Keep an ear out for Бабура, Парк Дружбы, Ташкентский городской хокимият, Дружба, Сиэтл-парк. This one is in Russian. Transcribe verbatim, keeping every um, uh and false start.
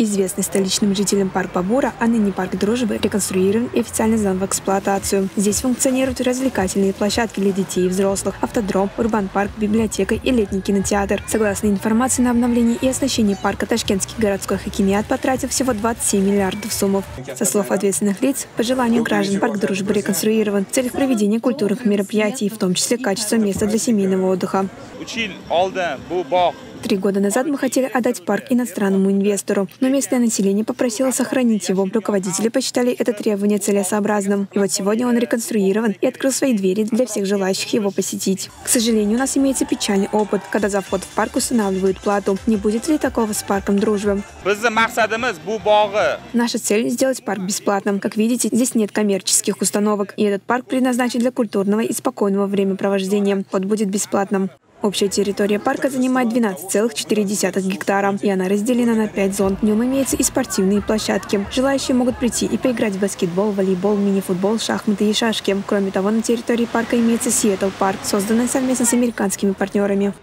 Известный столичным жителям парк Бабура, а ныне парк Дружбы, реконструирован и официально сдан в эксплуатацию. Здесь функционируют развлекательные площадки для детей и взрослых, автодром, урбан-парк, библиотека и летний кинотеатр. Согласно информации, на обновление и оснащение парка Ташкентский городской хокимият потратил всего двадцать семь миллиардов сомов. Со слов ответственных лиц, по желанию граждан парк Дружбы реконструирован в целях проведения культурных мероприятий, в том числе качества места для семейного отдыха. Три года назад мы хотели отдать парк иностранному инвестору, но местное население попросило сохранить его. Руководители посчитали это требование целесообразным. И вот сегодня он реконструирован и открыл свои двери для всех желающих его посетить. К сожалению, у нас имеется печальный опыт, когда за вход в парк устанавливают плату. Не будет ли такого с парком Дружбы? Наша цель – сделать парк бесплатным. Как видите, здесь нет коммерческих установок, и этот парк предназначен для культурного и спокойного времяпровождения. Вот будет бесплатным. Общая территория парка занимает двенадцать целых четыре десятых гектара, и она разделена на пять зон. В нем имеются и спортивные площадки. Желающие могут прийти и поиграть в баскетбол, волейбол, мини-футбол, шахматы и шашки. Кроме того, на территории парка имеется Сиэтл-парк, созданный совместно с американскими партнерами.